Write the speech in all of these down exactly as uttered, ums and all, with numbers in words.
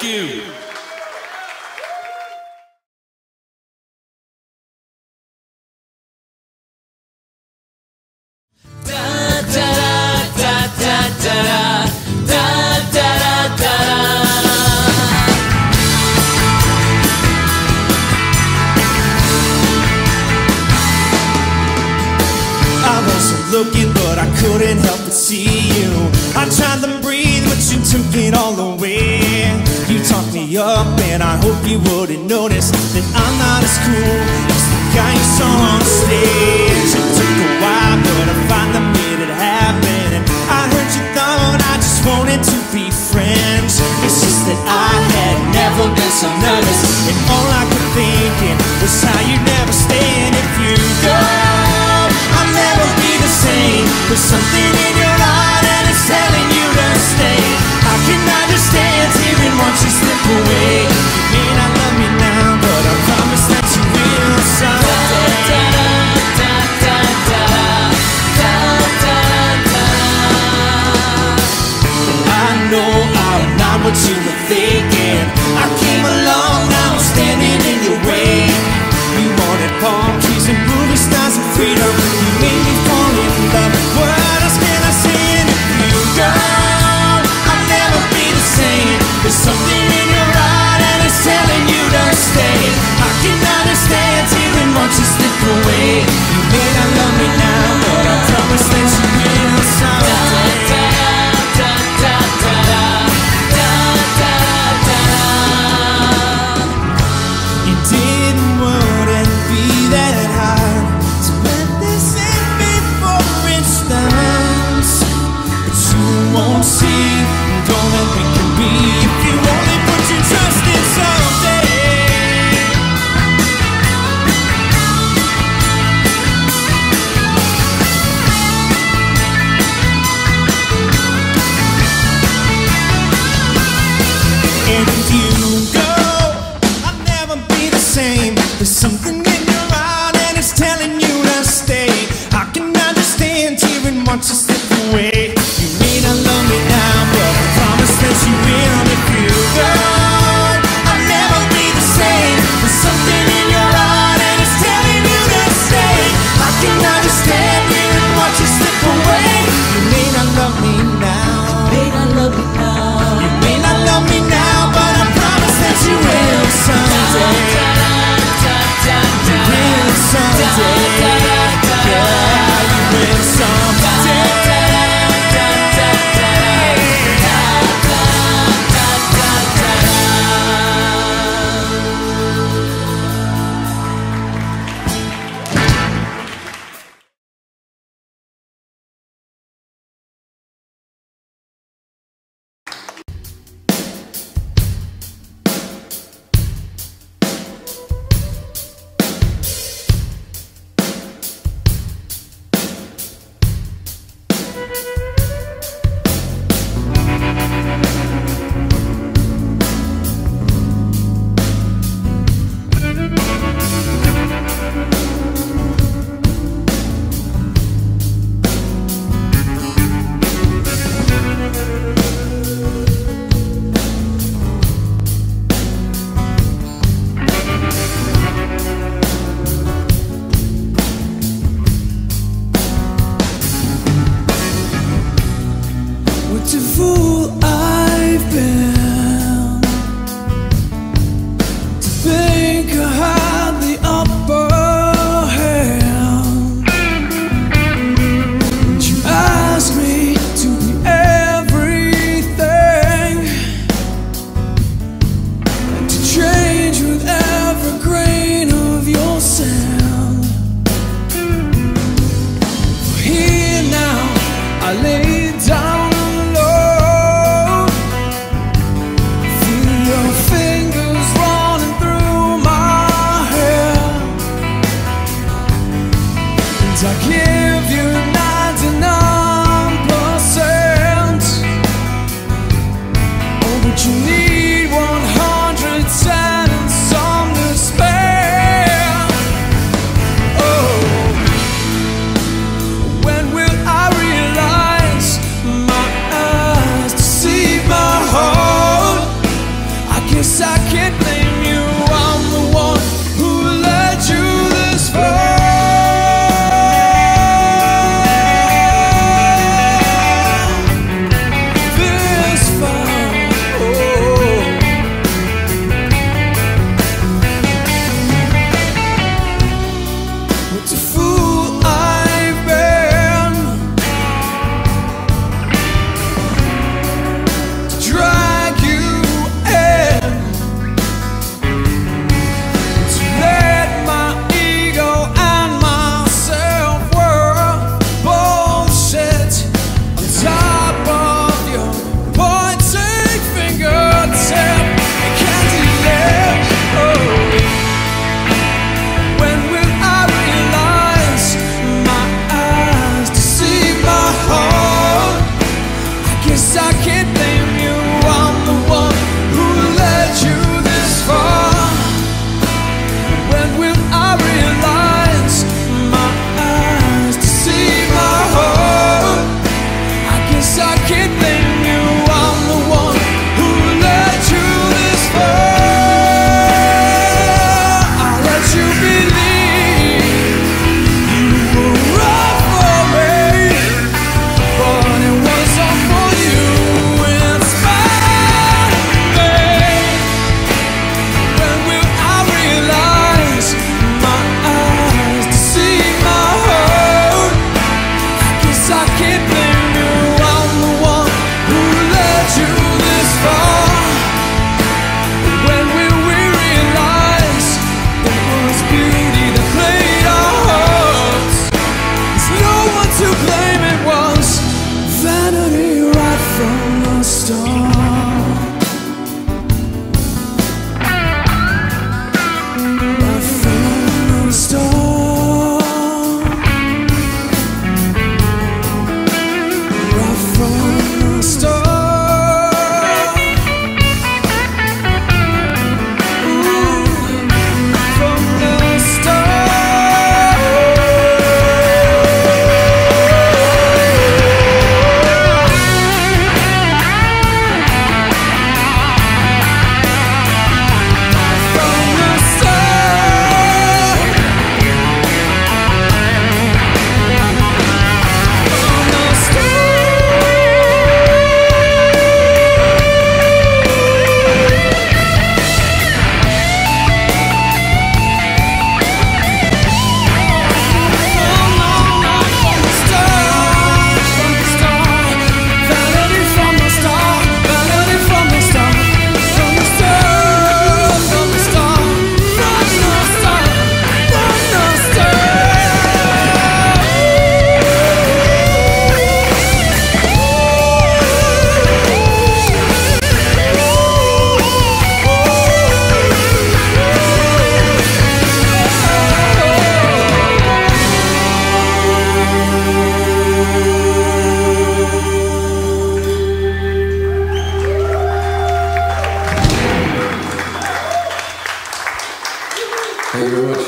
Thank you. Looking, but I couldn't help but see you. I tried to breathe, but you took it all away. You talked me up, and I hope you wouldn't notice that I'm not as cool as the guy you saw on stage. It took a while, but I finally made it happen. I heard you thought I just wanted to be friends. It's just that I had never been so nervous, and all I could think was how you'd never stay. And if you go, I'll never be the same. There's something in your heart and it's telling you to stay. I can understand hearing once you slip away. You may not love me now, but I promise that you will someday. I know I'm not what you were thinking. I came along, now I'm standing in your way. You wanted palm trees and movie stars and freedom. You made me fall in love. What else can I say? And if you go, I'll never be the same. There's something in your heart and it's telling you to stay. I can understand hearing once you slip away. You may not love me now, but I promise that you will someday. I Thank you very much.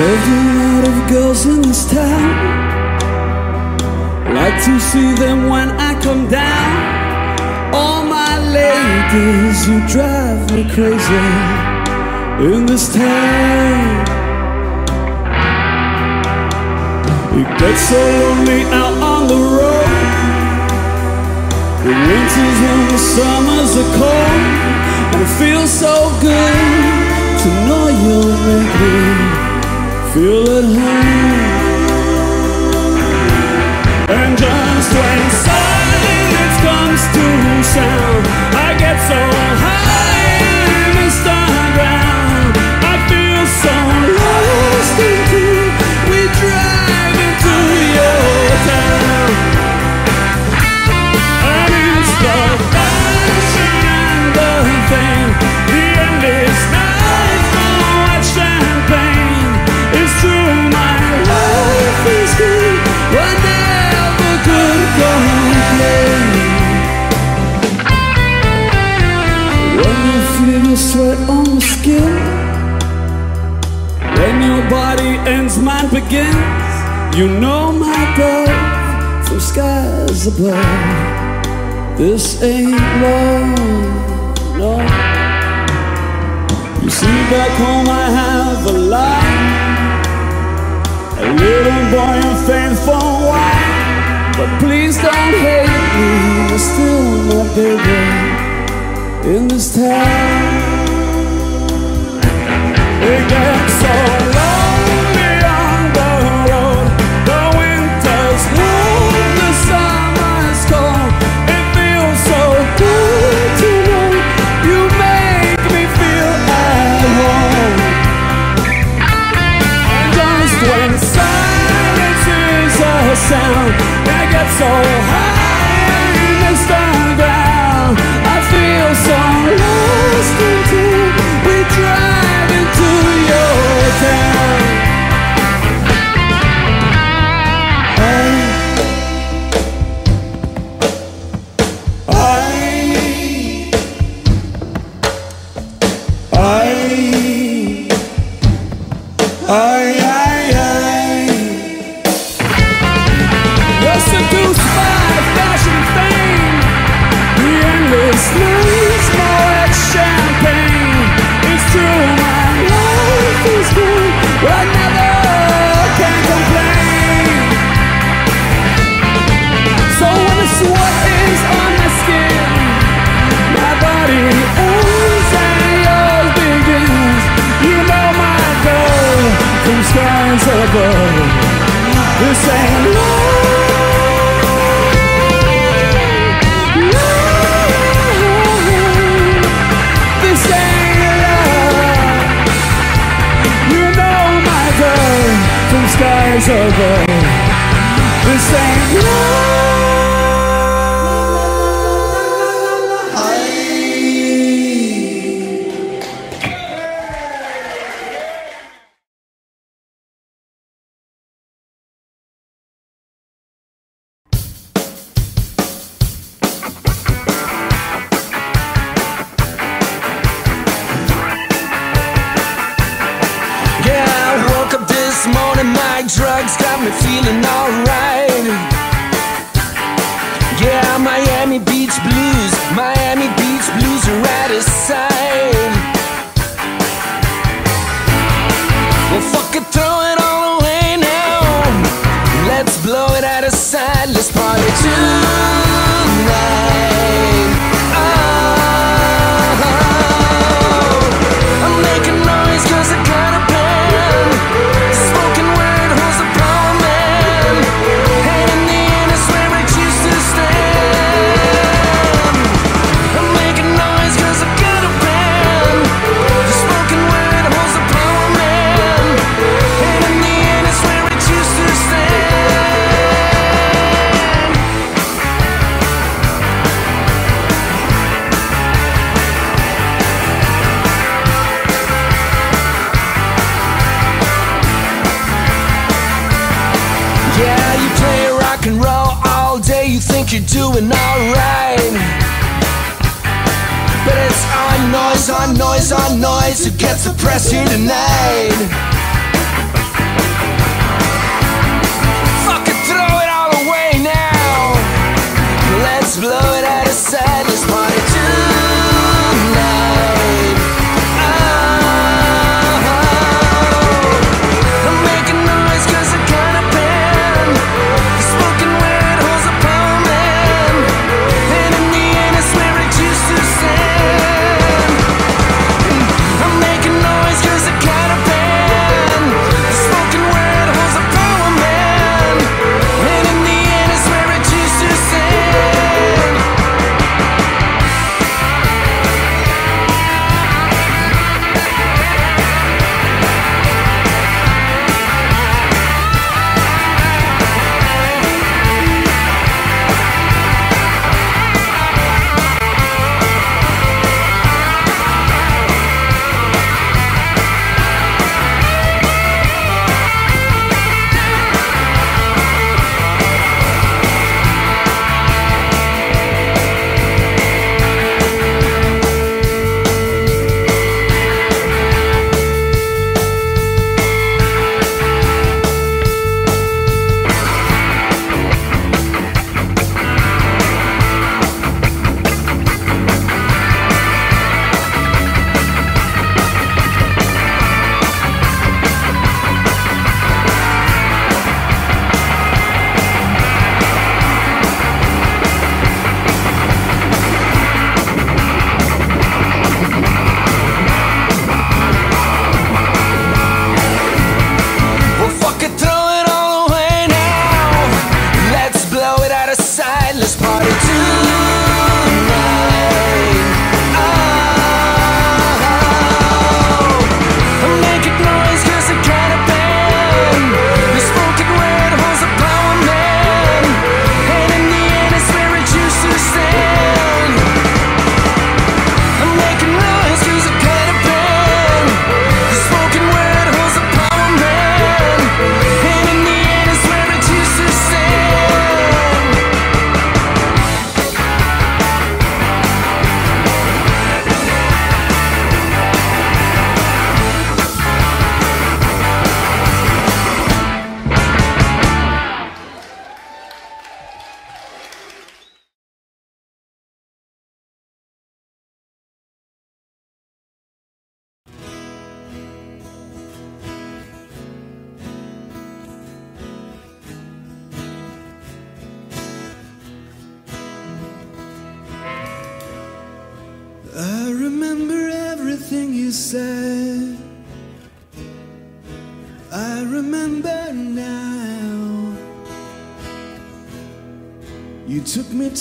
Every lot of girls in this town like to see them when I come down. All my ladies, you drive me crazy in this town. It gets so lonely out on the road. The winter's warm, the summers are cold, and it feels so good to know you're with me. Feel at home. And just when silence comes to sound, I get so high in the ground. I feel so lost in you. We drive into your town, and it's the passion and the thing, the endless night for white champagne. It's true, my life is good. I never could complain. When you feel the sweat on the skin, when your body ends, mine begins. You know my birth from skies above. This ain't love, no. You see, back home I have a life. A little boy in fame for a while, but please don't hate me. You're still my baby in this town. It gets so lonely on the road. The winter's warm, the summer's cold. It feels so good to know you make me feel at home. And just when sound, I get so high in the ground. I feel so lost until we drive into your town. I, I, I, I, I. It's nice, more champagne. It's true, my life is good. I never can complain. So when the sweat is on my skin, my body ends and yours begins. You know my goal from skies above. This ain't love. Skies above. This ain't love. Yeah, I woke up this morning. My drugs got me feeling alright. Yeah, Miami Beach blues, Miami Beach blues are out of sight. Well, fuck it, throw it all away now. Let's blow it out of sight. Let's party tonight. Oh, I'm making noise 'cause I got a plan. And and roll all day, you think you're doing alright, but it's on noise, on noise, on noise. Who gets the press here tonight? Fucking throw it all away now. Let's blow it out of sight. Let's party tonight.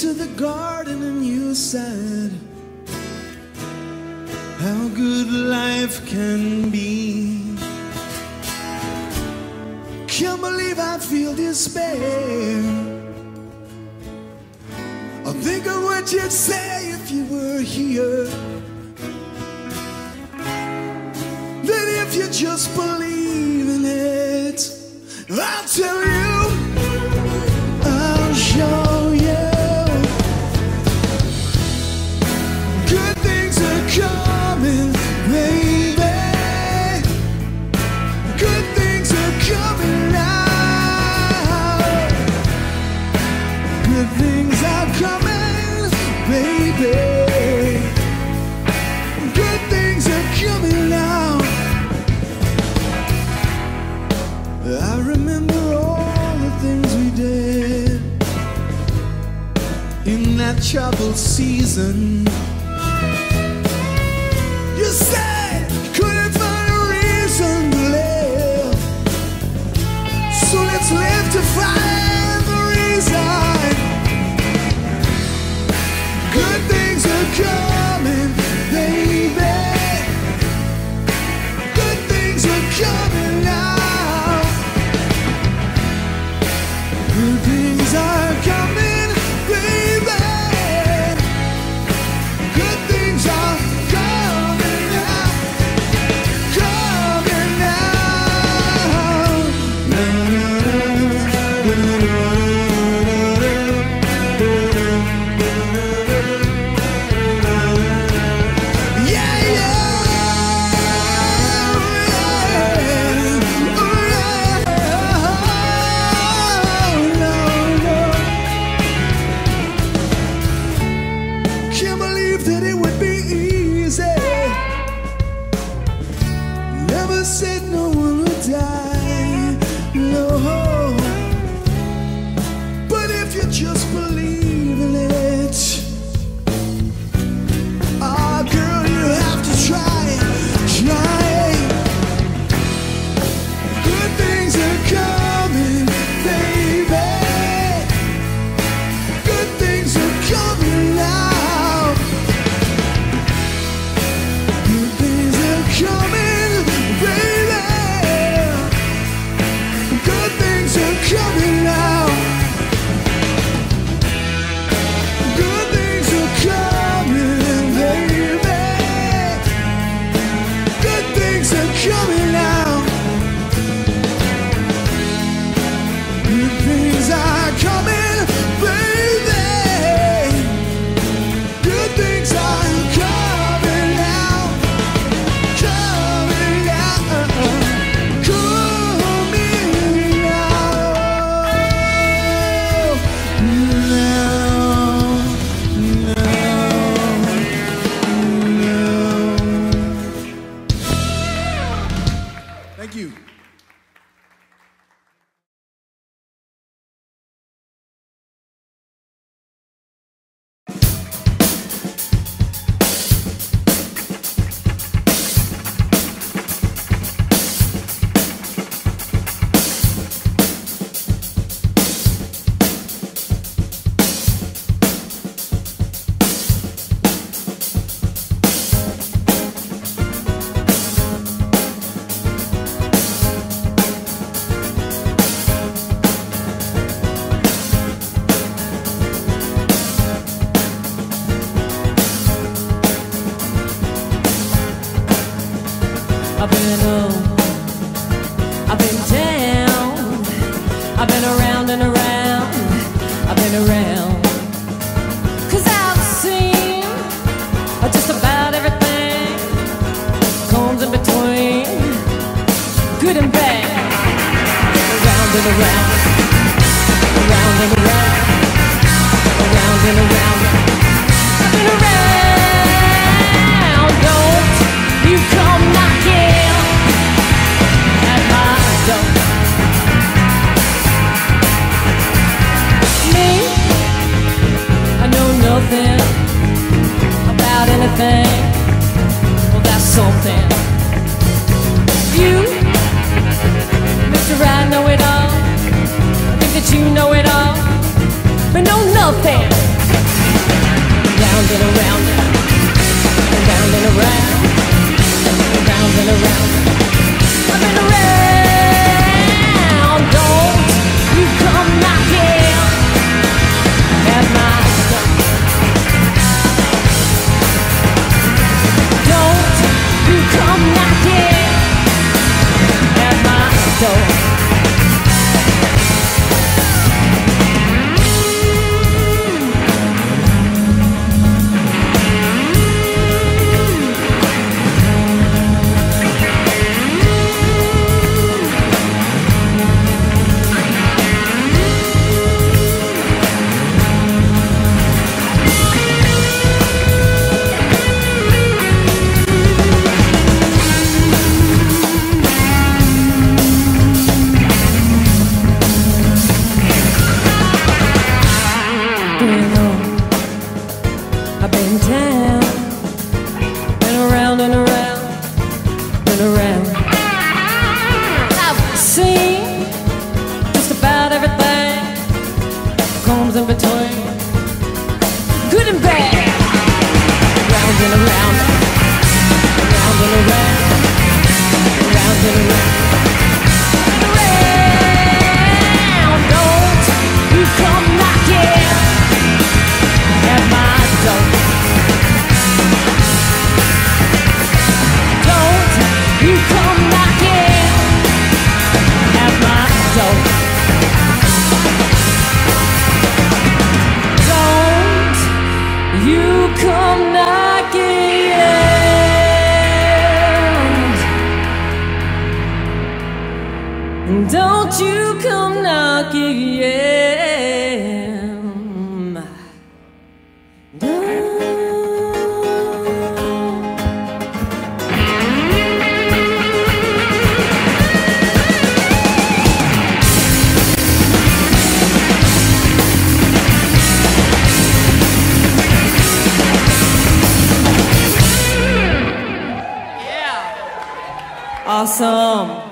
To the garden and you said how good life can be. Can't believe I feel despair. I think of what you'd say if you were here, that if you just believe in it, I'll tell you, I'll show you. Coming, baby. Good things are coming out. Good things are coming, baby. Good things are coming out. I remember all the things we did in that troubled season. You said you couldn't find a reason to live, so let's live to find the reason. Good things are coming, baby. Good things are coming now. Good things are coming, baby. around, around and around, around and around, up and around. Don't you come knocking at my door. Me, I know nothing about anything. Well, that's something. I know it all, I think that you know it all, but know nothing. Round and around, around and around, around and around, up and around. Don't you come knocking at my door. Don't you come knocking at my door. Awesome.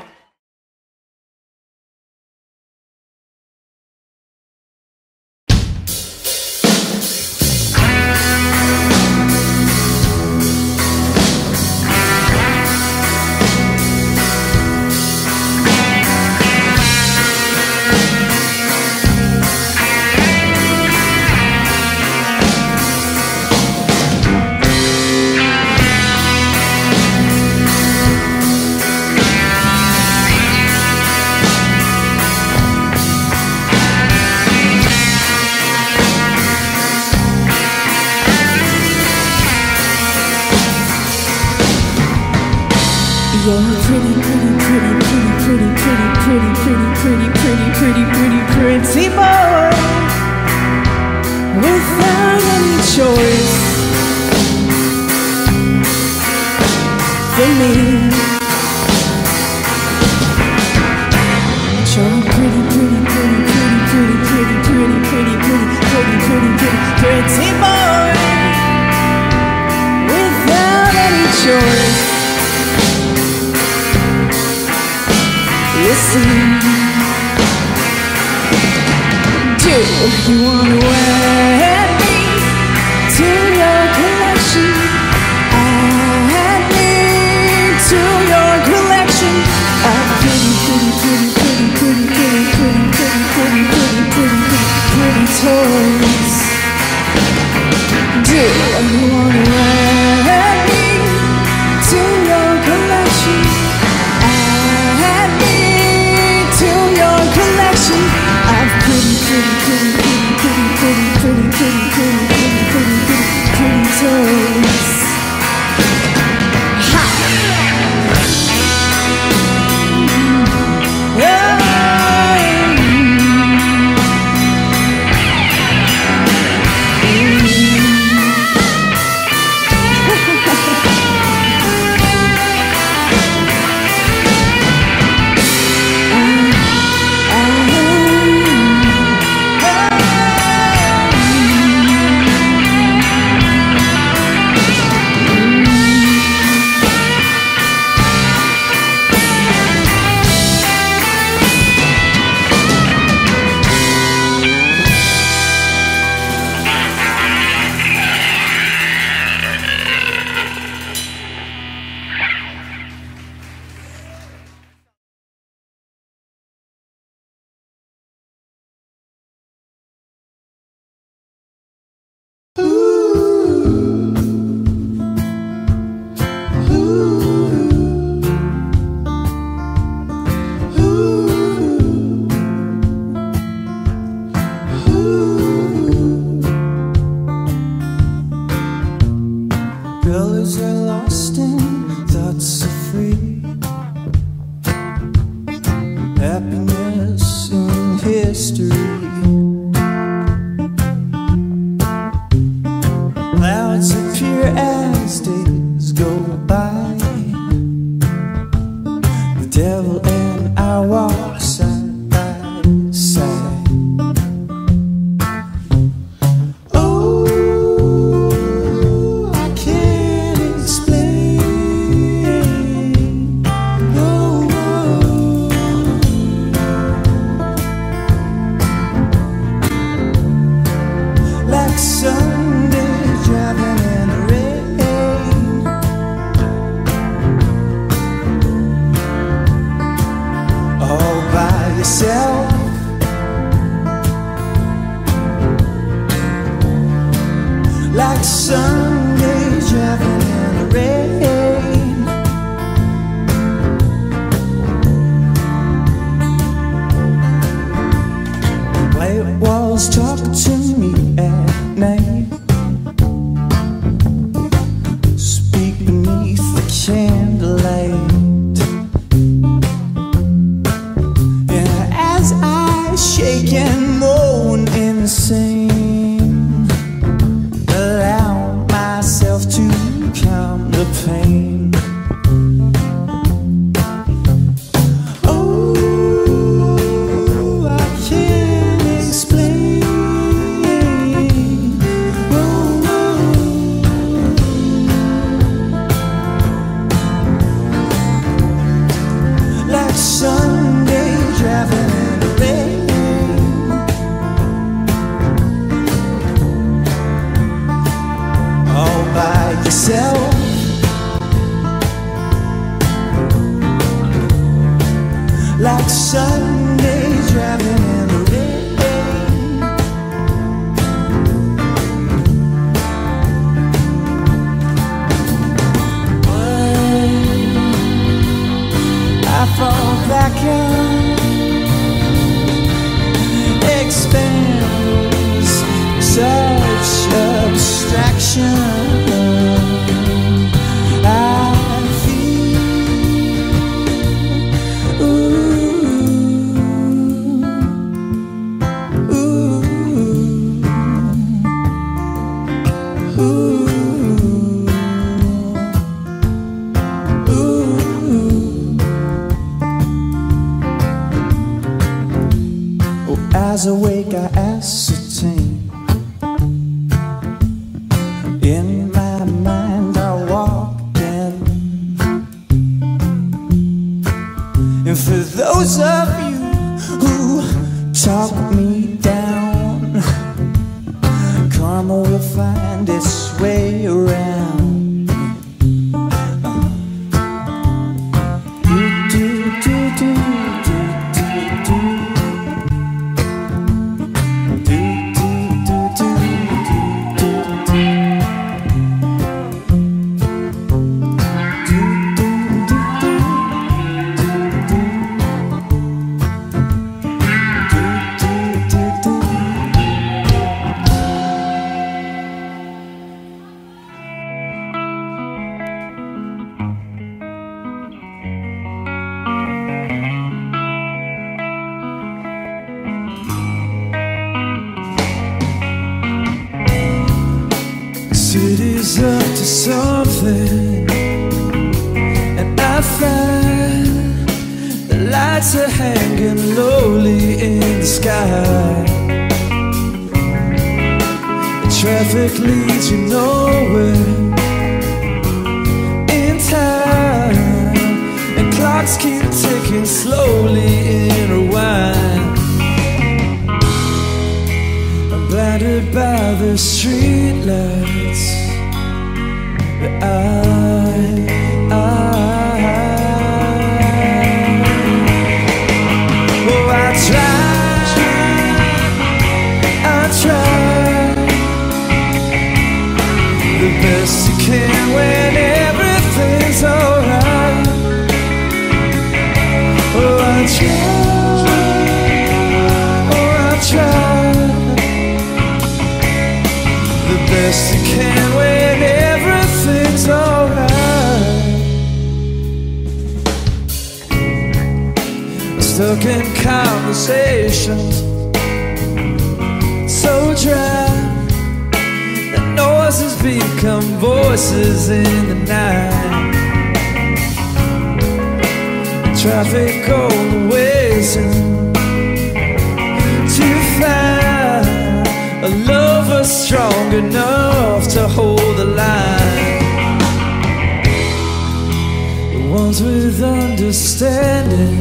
happiness in history. Clouds appear as days go by. The devil and I walk side by side. Oh, I can't explain. No, oh. Like Sunday driving in the rain, all by yourself. Like Sunday driving in the rain, white walls talk to me at night. Candlelight, and as I shake and moan insane, allow myself to calm the pain. Sunday driving in the rain, all by yourself. Like Sunday driving in the rain. I fall back and expands such abstraction. I feel, ooh, ooh, ooh. As awake I ascertain, in my mind I walk in. And for those of you who talk me down, karma will find its way around. City's up to something, and I find the lights are hanging lowly in the sky. The traffic leads you nowhere in time, and clocks keep ticking slowly in a whine. I'm blinded by the streetlights. I, I, oh, I try, I try the best you can when everything's alright. Oh, I try, oh, I try the best you can when stuck in conversation, so dry. The noises become voices in the night. Traffic all the way to find a lover strong enough to hold the line. The ones with understanding,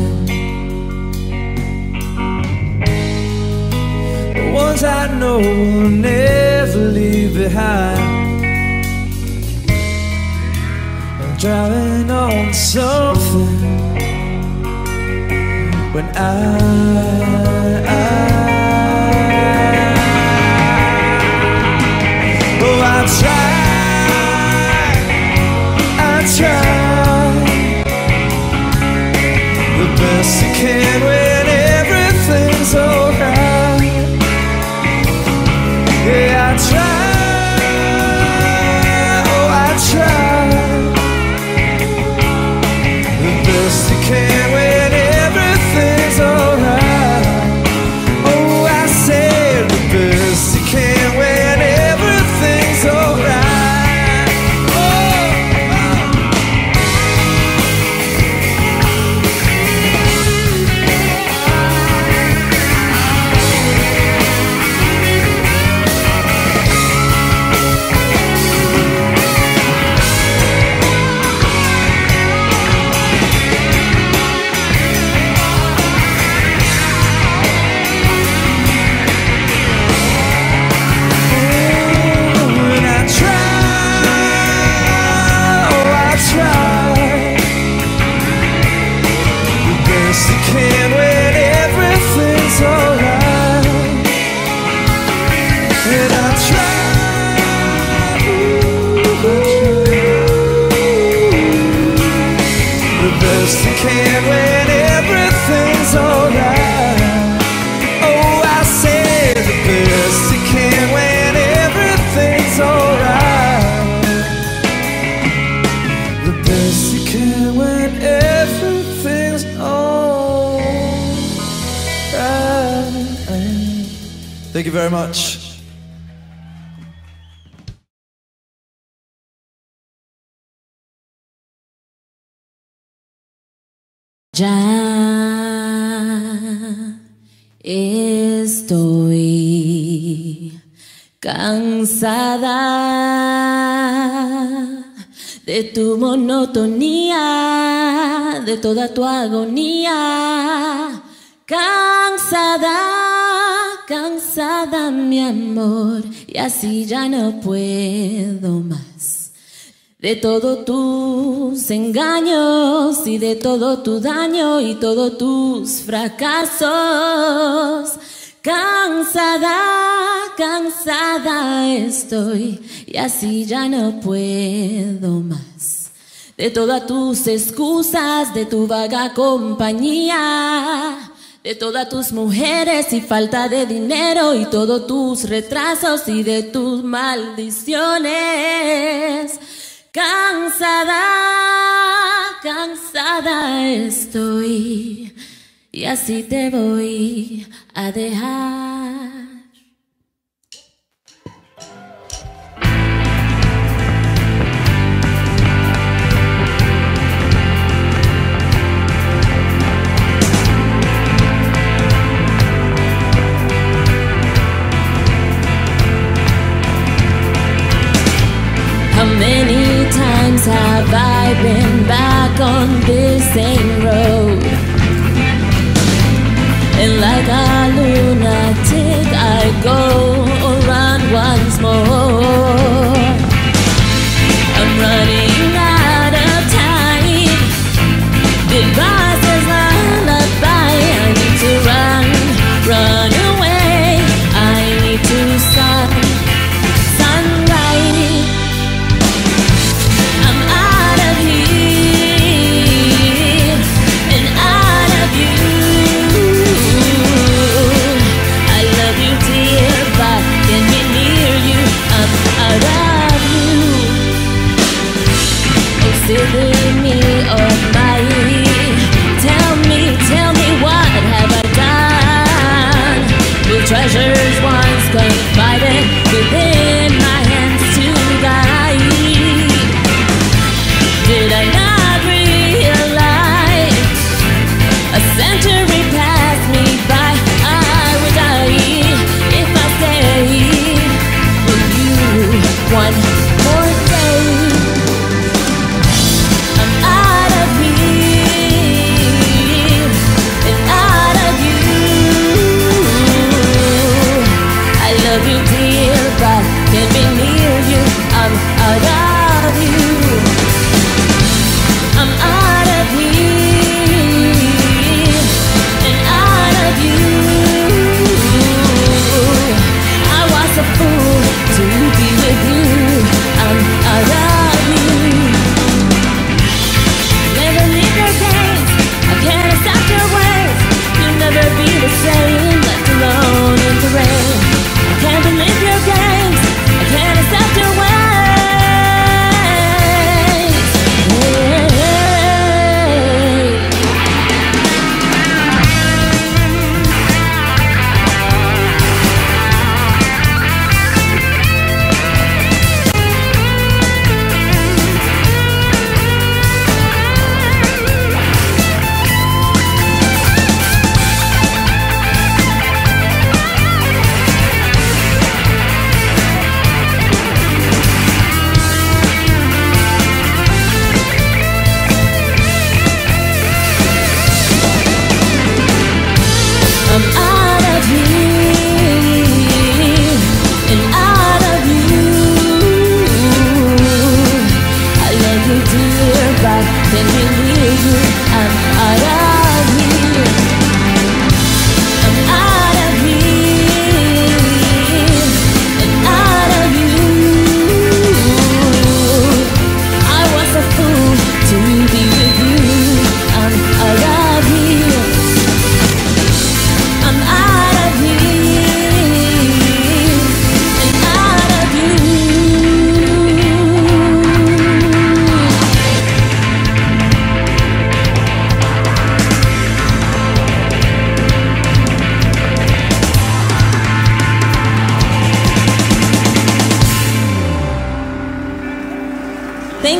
ones I know will never leave behind. I'm driving on something when I, I oh, I try. Thank you very much. Ya estoy cansada de tu monotonía, de toda tu agonía. Cansada, cansada, mi amor, y así ya no puedo más. De todos tus engaños y de todo tu daño y todos tus fracasos. Cansada, cansada estoy, y así ya no puedo más. De todas tus excusas, de tu vaga compañía, de todas tus mujeres y falta de dinero y todos tus retrasos y de tus maldiciones. Cansada, cansada estoy, y así te voy a dejar. Many times have I been back on this same road, and like a lunatic I go around once more. I'm running out of time. The bus is not by. I need to run, run away. I need to stop. I'm out of here.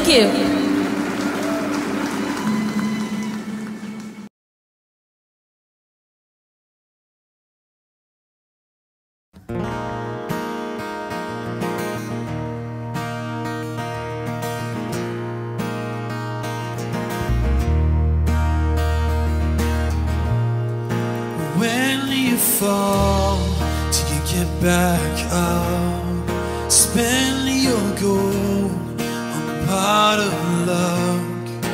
Thank you. Fall till you get back up. Spend your gold on part of luck.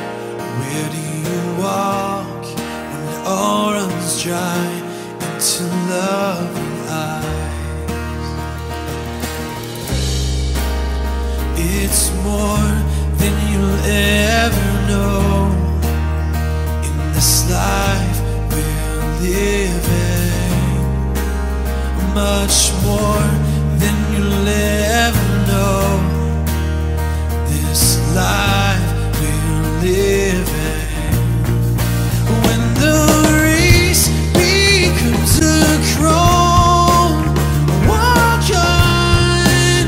Where do you walk when it all runs dry into loving eyes? It's more than you'll ever know in this life we're living. Much more than you'll ever know, this life we're living. When the race becomes a crawl, walk on,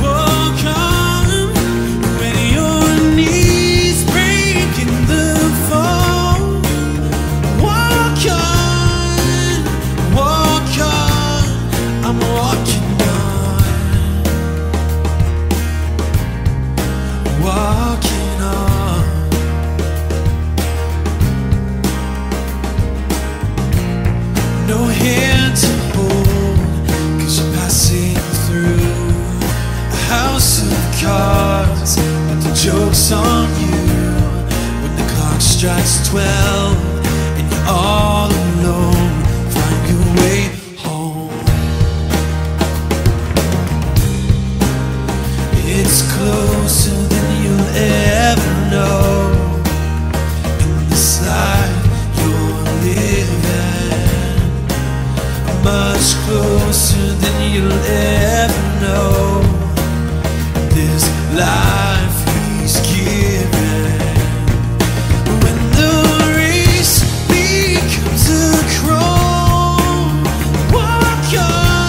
walk on. When your knees break in the fall, walk on, walk on. I'm walking on, walking on. No hand to hold, 'cause you're passing through a house of cards, but the joke's on you. When the clock strikes twelve and you're all alone, find your way. It's closer than you'll ever know. In this life you're living, much closer than you'll ever know. This life He's given. When the race becomes a crawl, walk on.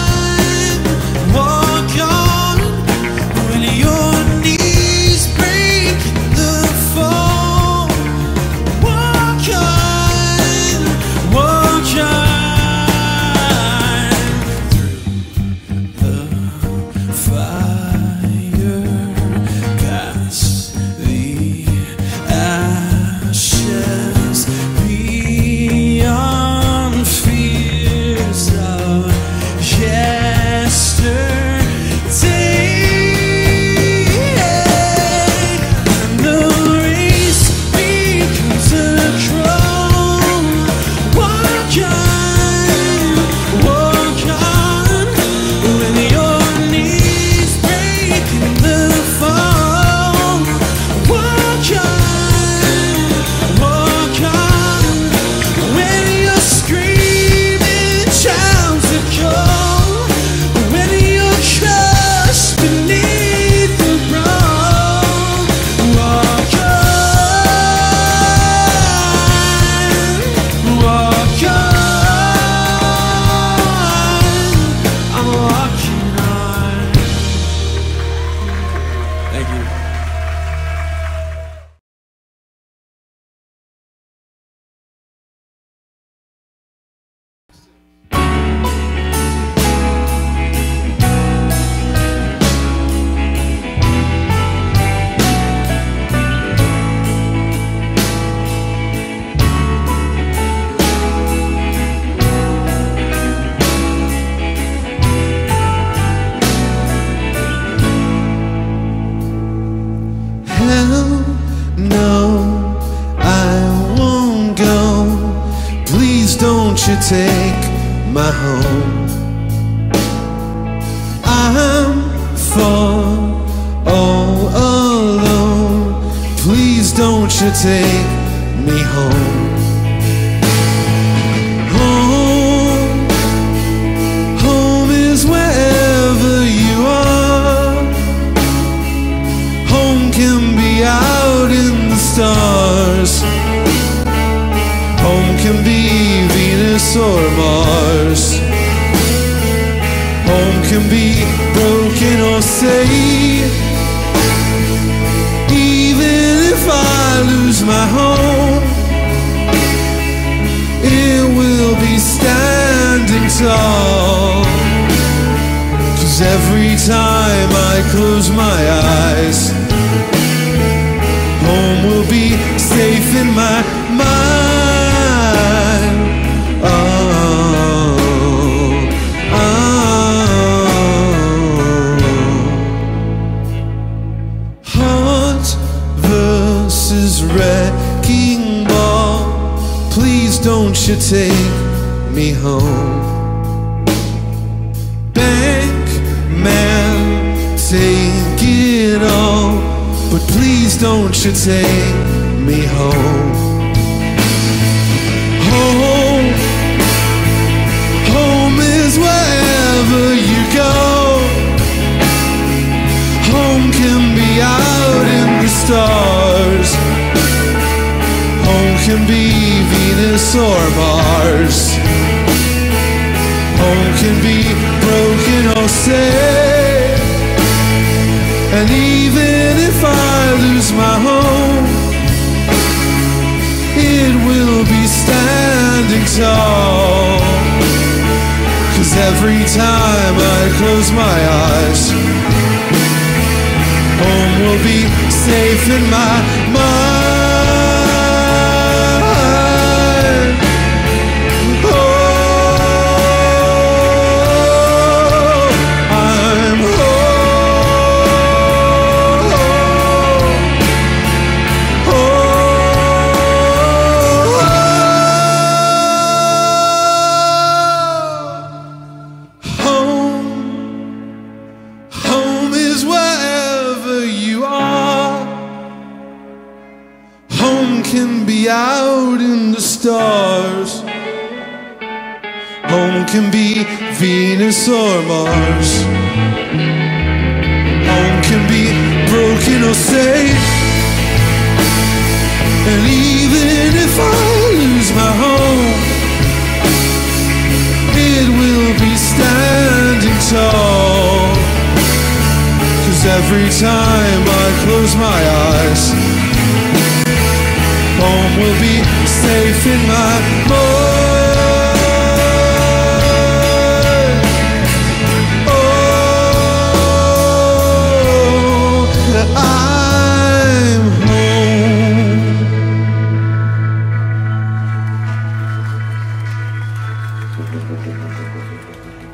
Take my home. I'm far all alone. Please don't you take me home. Or Mars. Home can be broken or saved. my home, it will be standing tall. 'Cause every time I close my eyes, home will be safe in my mind. Oh, oh. Heart versus wrecking ball. Please don't you take me home. Bank man, take it all, but please don't you take me home. Home, home is wherever you go. Home can be out in the stars. Home can be Venus or Mars. Home can be broken or sad. And even if I lose my home, it will be standing tall. 'Cause every time I close my eyes, home will be safe in my mind. Oh, I'm home. Oh, home, home is wherever you are. Home can be out in the stars. Home can be Venus or Mars. Home can be broken or safe. And even if I lose my home, it will be standing tall. 'Cause every time I close my eyes, home will be safe in my mind. Oh, I'm home. Thank you.